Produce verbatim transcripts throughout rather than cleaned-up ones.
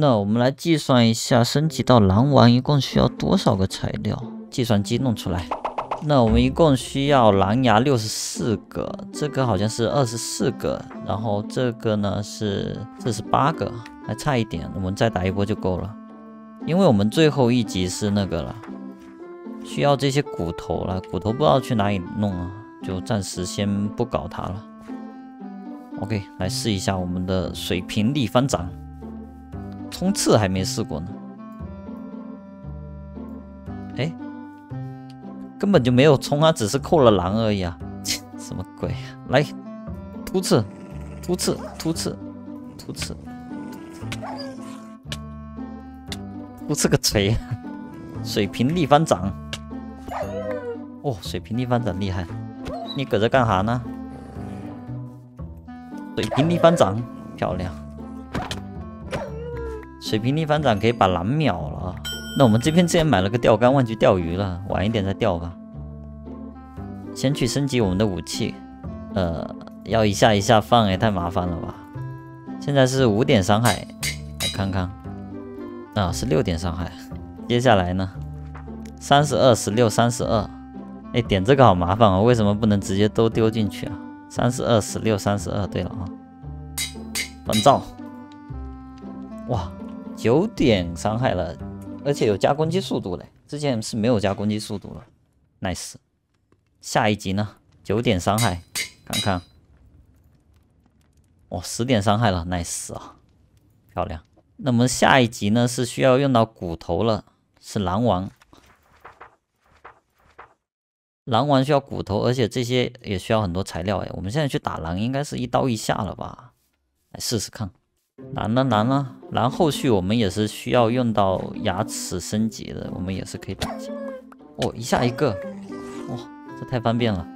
那我们来计算一下，升级到狼王一共需要多少个材料？计算机弄出来。那我们一共需要狼牙六十四个，这个好像是二十四个，然后这个呢是四十八个，还差一点，我们再打一波就够了。因为我们最后一集是那个了，需要这些骨头了，骨头不知道去哪里弄啊，就暂时先不搞它了。 OK， 来试一下我们的水平力翻掌，冲刺还没试过呢。哎，根本就没有冲啊，只是扣了狼而已啊！什么鬼、啊？来，突刺，突刺，突刺，突刺，突刺个锤！水平力翻掌，哦，水平力翻掌厉害！你搁这干啥呢？ 水平力翻掌漂亮，水平力翻掌可以把狼秒了。那我们这边之前买了个钓竿，忘记钓鱼了，晚一点再钓吧。先去升级我们的武器，呃，要一下一下放也太麻烦了吧。现在是五点伤害，来看看，啊，是六点伤害。接下来呢，三十二、十六、三十二，哎，点这个好麻烦哦，为什么不能直接都丢进去啊？ 三十二、十六、三十二，对了啊，烦躁，哇，九点伤害了，而且有加攻击速度嘞，之前是没有加攻击速度了 ，nice。下一集呢，九点伤害，看看，哇，十点伤害了 ，nice 啊，漂亮。那么下一集呢是需要用到骨头了，是狼王。 狼王需要骨头，而且这些也需要很多材料哎。我们现在去打狼，应该是一刀一下了吧？来试试看。难了难了，然后续我们也是需要用到牙齿升级的，我们也是可以打击。哦，一下一个，哇、哦，这太方便了，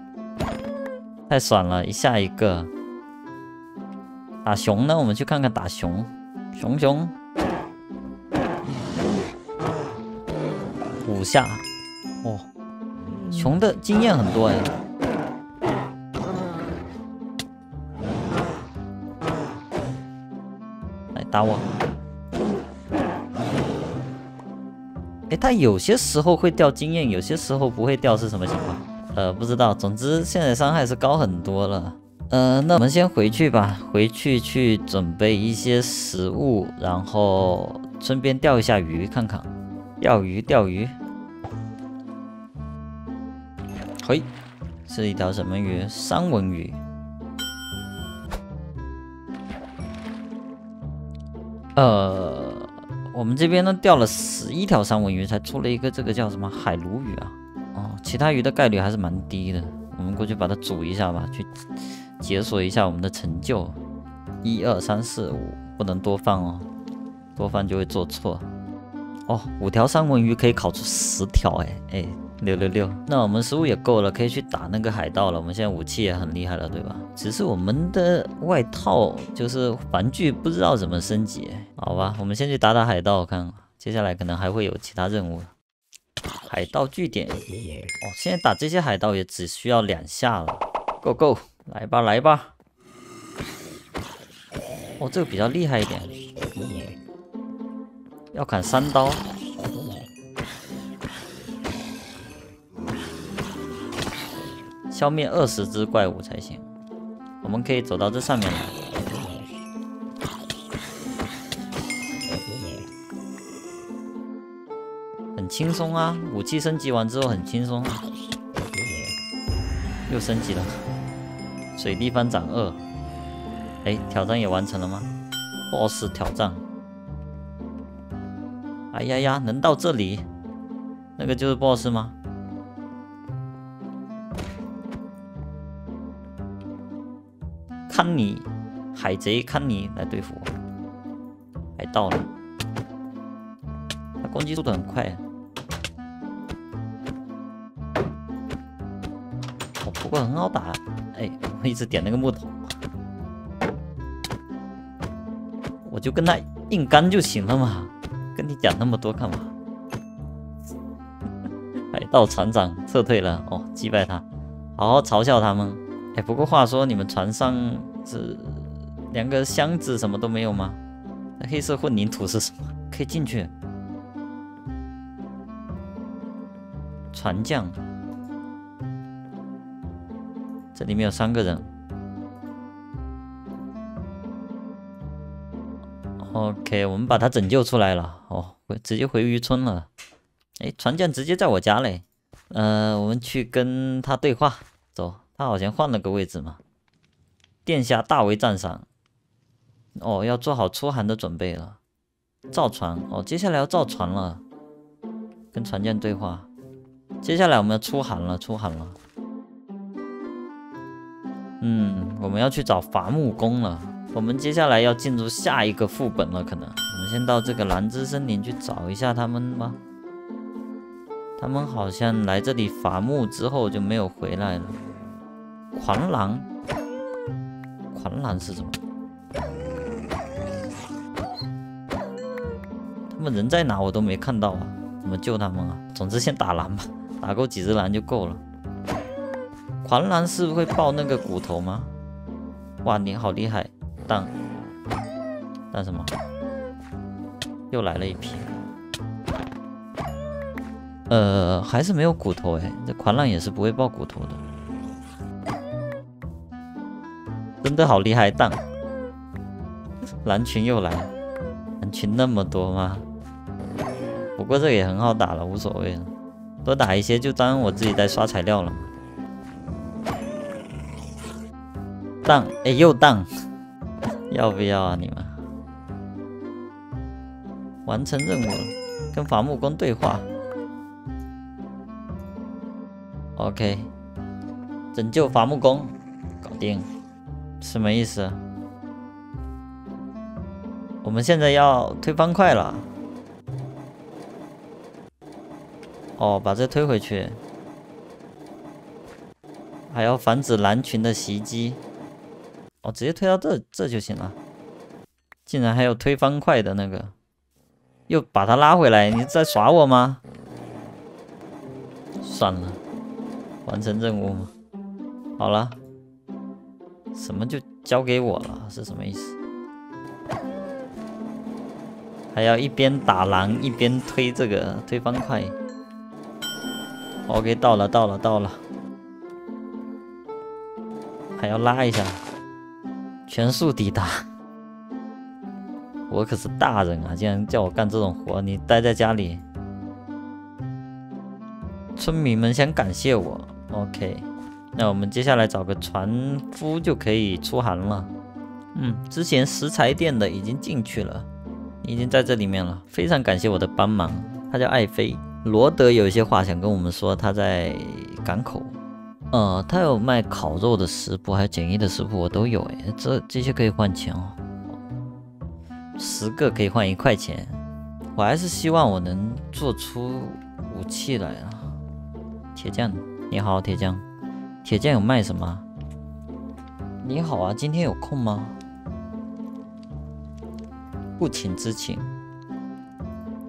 太爽了，一下一个。打熊呢？我们去看看打熊，熊熊，五下，哦。 熊的经验很多哎，来打我！哎，他有些时候会掉经验，有些时候不会掉，是什么情况？呃，不知道。总之现在伤害是高很多了。呃，那我们先回去吧，回去去准备一些食物，然后顺便钓一下鱼看看，钓鱼钓鱼。 嘿，是一条什么鱼？三文鱼。呃，我们这边呢钓了十一条三文鱼，才出了一个这个叫什么海鲈鱼啊？哦，其他鱼的概率还是蛮低的。我们过去把它煮一下吧，去解锁一下我们的成就。一二三四五，不能多放哦，多放就会做错。哦，五条三文鱼可以烤出十条，哎哎。 六六六，那我们食物也够了，可以去打那个海盗了。我们现在武器也很厉害了，对吧？只是我们的外套就是玩具，不知道怎么升级。好吧，我们先去打打海盗，看接下来可能还会有其他任务。海盗据点，哦，现在打这些海盗也只需要两下了。Go go， 来吧来吧。哦，这个比较厉害一点，要砍三刀。 消灭二十只怪物才行。我们可以走到这上面来。很轻松啊！武器升级完之后很轻松。又升级了，水力翻掌二。哎，挑战也完成了吗 ？B O S S 挑战。哎呀呀，能到这里，那个就是 B O S S 吗？ 康尼，海贼康尼来对付我，海盗了。他攻击速度很快、啊哦，不过很好打。哎，我一直点那个木头，我就跟他硬刚就行了嘛，跟你讲那么多干嘛？海盗船长撤退了，哦，击败他，好好嘲笑他们。 哎，不过话说，你们船上是两个箱子什么都没有吗？那黑色混凝土是什么？可以进去。船匠，这里面有三个人。 OK， 我们把他拯救出来了哦，直接回渔村了。哎，船匠直接在我家嘞。呃，我们去跟他对话，走。他好像换了个位置嘛。殿下大为赞赏。哦，要做好出航的准备了。造船哦，接下来要造船了。跟船匠对话。接下来我们要出航了，出航了。嗯，我们要去找伐木工了。 我们接下来要进入下一个副本了，可能我们先到这个兰芝森林去找一下他们吧。他们好像来这里伐木之后就没有回来了。狂狼，狂狼是什么？他们人在哪我都没看到啊，怎么救他们啊？总之先打狼吧，打够几只狼就够了。狂狼是会爆那个骨头吗？哇，你好厉害！ 蛋蛋什么？又来了一批。呃，还是没有骨头哎，这狂浪也是不会爆骨头的。真的好厉害，蛋！狼群又来，狼群那么多吗？不过这个也很好打了，无所谓了，多打一些就当我自己在刷材料了。蛋，哎，又蛋！ 要不要啊你们？完成任务了，跟伐木工对话。OK， 拯救伐木工，搞定。什么意思？我们现在要推方块了。哦，把这推回去。还要防止狼群的袭击。 哦，直接推到这这就行了。竟然还有推方块的那个，又把他拉回来，你在耍我吗？算了，完成任务嘛。好了，什么就交给我了？是什么意思？还要一边打狼一边推这个推方块。OK， 到了，到了，到了，还要拉一下。 全速抵达！我可是大人啊，竟然叫我干这种活！你待在家里。村民们想感谢我 ，OK。那我们接下来找个船夫就可以出航了。嗯，之前食材店的已经进去了，已经在这里面了。非常感谢我的帮忙。他叫艾菲。罗德有一些话想跟我们说，他在港口。 呃，他有卖烤肉的食谱，还有简易的食谱，我都有哎，这这些可以换钱哦，十个可以换一块钱。我还是希望我能做出武器来啊。铁匠，你好，铁匠，铁匠有卖什么？你好啊，今天有空吗？不请之请。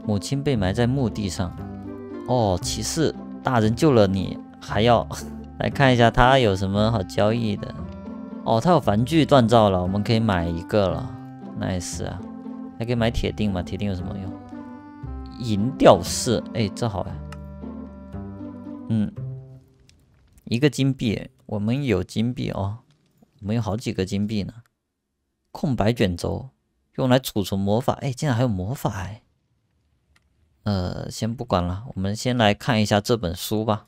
母亲被埋在墓地上。哦，骑士大人救了你，还要。 来看一下他有什么好交易的哦，他有防具锻造了，我们可以买一个了 ，nice 啊，还可以买铁锭嘛？铁锭有什么用？银吊饰，哎，这好呀，嗯，一个金币，我们有金币哦，我们有好几个金币呢。空白卷轴用来储存魔法，哎，竟然还有魔法哎，呃，先不管了，我们先来看一下这本书吧。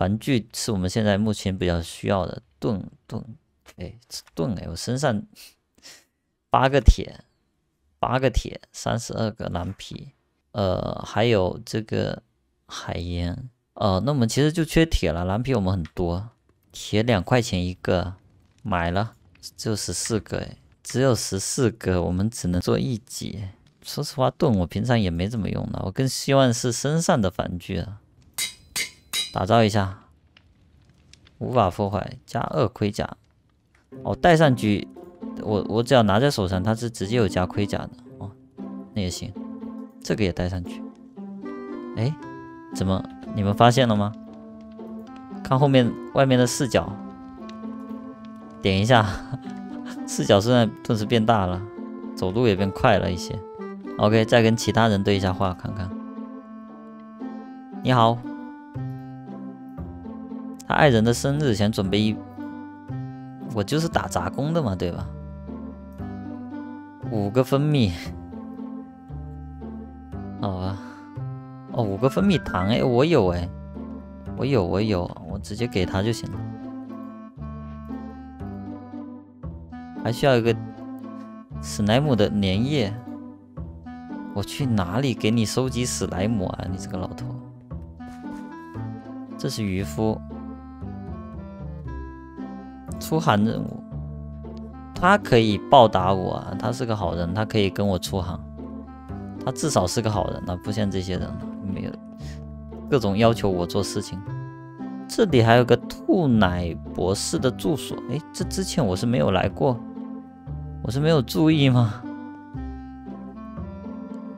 玩具是我们现在目前比较需要的盾盾，哎盾哎，我身上八个铁，八个铁，三十二个蓝皮，呃，还有这个海盐，呃，那我们其实就缺铁了，蓝皮我们很多，铁两块钱一个，买了只有十四个哎，只有十四个，我们只能做一级。说实话，盾我平常也没怎么用的，我更希望是身上的玩具啊。 打造一下，无法破坏，加二盔甲。哦，戴上去，我我只要拿在手上，它是直接有加盔甲的哦，那也行。这个也戴上去。哎，怎么你们发现了吗？看后面外面的视角，点一下，视角虽然顿时变大了，走路也变快了一些。OK， 再跟其他人对一下话看看。你好，他爱人的生日前准备一，我就是打杂工的嘛，对吧？五个分泌，好吧，哦，五个分泌糖，哎，我有哎，我有我有，我直接给他就行了。 还需要一个史莱姆的粘液。我去哪里给你收集史莱姆啊？你这个老头！这是渔夫出航任务，他可以报答我啊！他是个好人，他可以跟我出航，他至少是个好人啊，不像这些人没有各种要求我做事情。这里还有个兔奶博士的住所，哎，这之前我是没有来过。 我是没有注意吗？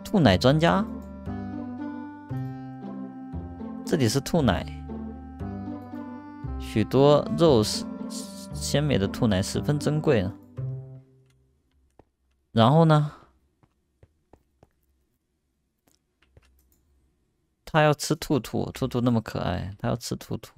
兔奶专家，这里是兔奶，许多肉鲜美的兔奶十分珍贵啊。然后呢？他要吃兔兔，兔兔那么可爱，他要吃兔兔。